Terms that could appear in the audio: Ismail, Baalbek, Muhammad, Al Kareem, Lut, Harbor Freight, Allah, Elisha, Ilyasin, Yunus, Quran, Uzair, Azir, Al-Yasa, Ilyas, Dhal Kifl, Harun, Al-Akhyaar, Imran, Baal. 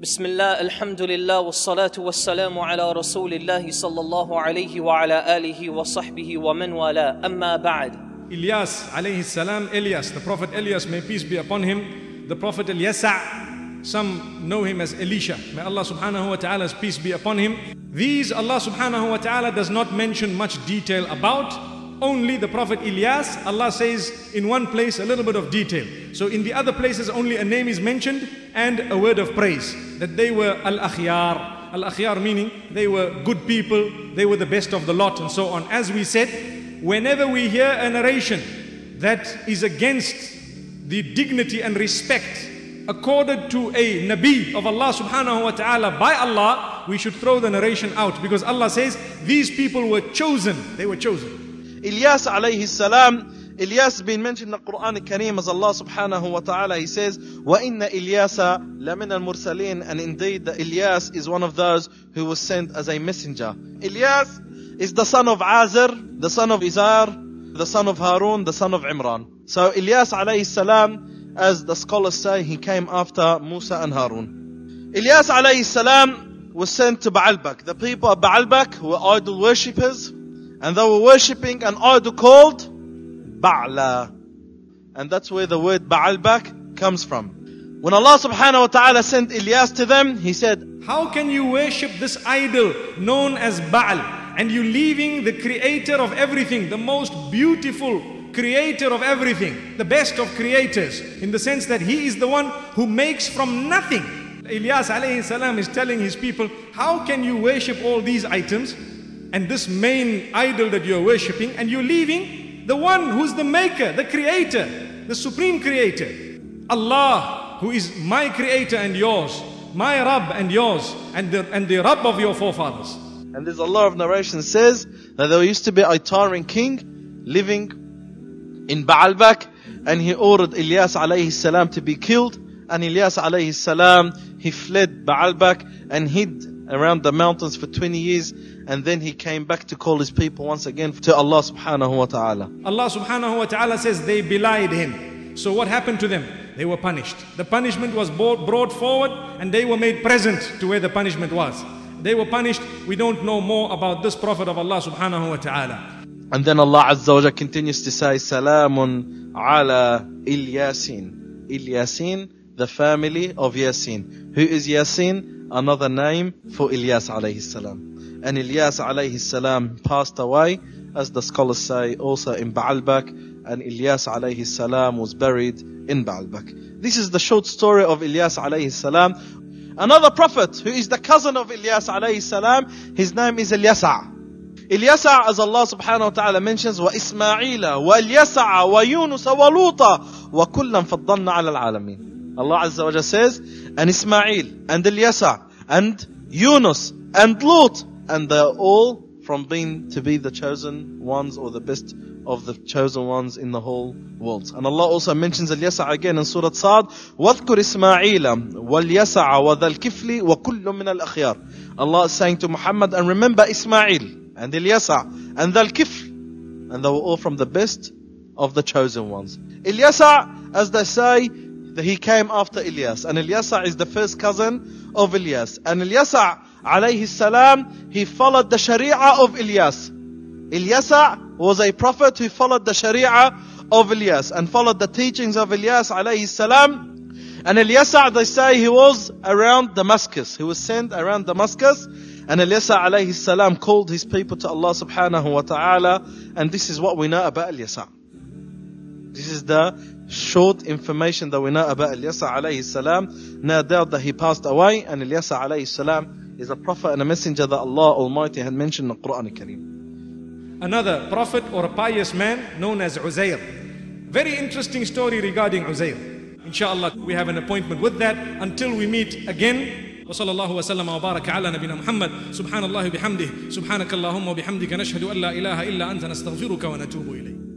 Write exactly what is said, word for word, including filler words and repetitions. Bismillah, alhamdulillah, wassalatu wassalamu ala rasulillahi sallallahu alayhi wa ala alihi wa sahbihi wa man wala, amma ba'd. Ilyas alayhi salam, Ilyas, the Prophet Ilyas, may peace be upon him, the Prophet Al-Yasa, some know him as Elisha, may Allah subhanahu wa ta'ala's peace be upon him. These Allah subhanahu wa ta'ala does not mention much detail about, only the Prophet Ilyas, Allah says in one place a little bit of detail. So in the other places only a name is mentioned and a word of praise. That they were Al-Akhyaar. Al-Akhyaar meaning they were good people, they were the best of the lot and so on. As we said, whenever we hear a narration that is against the dignity and respect accorded to a Nabi of Allah subhanahu wa ta'ala by Allah, we should throw the narration out. Because Allah says these people were chosen. They were chosen. Ilyas alayhi salam, Ilyas being mentioned in the Quran al-Kareem as Allah subhanahu wa ta'ala, he says, وَإِنَّ إِلْيَاسَ لَمِنَ الْمُرْسَلِينَ, and indeed the Ilyas is one of those who was sent as a messenger. Ilyas is the son of Azir, the son of Uzair, the son of Harun, the son of Imran. So Ilyas alayhi salam, as the scholars say, he came after Musa and Harun. Ilyas alayhi salam was sent to Baalbek. The people of Baalbek were idol worshippers, and they were worshipping an idol called Baal. And that's where the word Baalbek comes from. When Allah subhanahu wa ta'ala sent Ilyas to them, he said, how can you worship this idol known as Baal? And you leaving the creator of everything, the most beautiful creator of everything, the best of creators, in the sense that he is the one who makes from nothing. Ilyas alayhi salam is telling his people, how can you worship all these items and this main idol that you're worshipping, and you're leaving the one who's the maker, the creator, the supreme creator, Allah, who is my creator and yours, my Rabb and yours, and the, and the Rabb of your forefathers. And there's a lot of narration says that there used to be a tyrant king living in Baalbek, and he ordered Ilyas alayhi salam to be killed, and Ilyas alayhi salam, he fled Baalbek and hid around the mountains for twenty years, and then he came back to call his people once again to Allah subhanahu wa ta'ala. Allah subhanahu wa ta'ala says they belied him. So what happened to them? They were punished. The punishment was brought forward and they were made present to where the punishment was. They were punished. We don't know more about this Prophet of Allah subhanahu wa ta'ala. And then Allah azza wa jalla continues to say, Salamun ala Ilyasin. Ilyasin, the family of Yasin. Who is Yasin? Another name for Ilyas alayhi salam. And Ilyas alayhi salam passed away, as the scholars say, also in Baalbek, and Ilyas alayhi salam was buried in Baalbek. This is the short story of Ilyas alayhi salam. Another prophet who is the cousin of Ilyas alayhi salam, his name is Al-Yasa. Al-Yasa, as Allah subhanahu wa ta'ala mentions, wa Ismaila, wa Al-Yasa, wa Yunus, wa Luta, wa kullan faddalna ala al-alamin. Allah azza wa jalla says, and Ismail, and Al-Yasa, and Yunus, and Lut, and they're all from being to be the chosen ones, or the best of the chosen ones in the whole world. And Allah also mentions Al-Yasa again in Surah Sa'd, وَاذْكُرْ إِسْمَاعِيلَ وَالْيَسَعَ وَذَا الْكِفْلِ وَكُلُّ مِنَ الْأَخْيَارِ. Allah is saying to Muhammad, and remember Ismail, and Al-Yasa, and Dhal Kifl, and they were all from the best of the chosen ones. Al-Yasa, as they say, he came after Ilyas, and Al-Yasa is the first cousin of Ilyas, and Al-Yasa alayhi salam, he followed the sharia of Ilyas. Al-Yasa was a prophet who followed the sharia of Ilyas and followed the teachings of Ilyas alayhi salam. And Al-Yasa, they say he was around Damascus, he was sent around Damascus, and Al-Yasa alayhi salam called his people to Allah subhanahu wa ta'ala, and this is what we know about Al-Yasa. This is the short information that we know about Al-Yasa alayhi salam. No doubt that he passed away, and Al-Yasa alayhi salam is a prophet and a messenger that Allah Almighty had mentioned in the Quran al-Kareem. Another prophet or a pious man known as Uzair. Very interesting story regarding Uzair. Inshallah, we have an appointment with that. Until we meet again. وصلى الله وسلم وبارك على نبينا محمد سبحان الله بحمده سبحانك اللهم وبحمدك نشهد أن لا إله إلا أنت نستغفرك ونتوب إليك.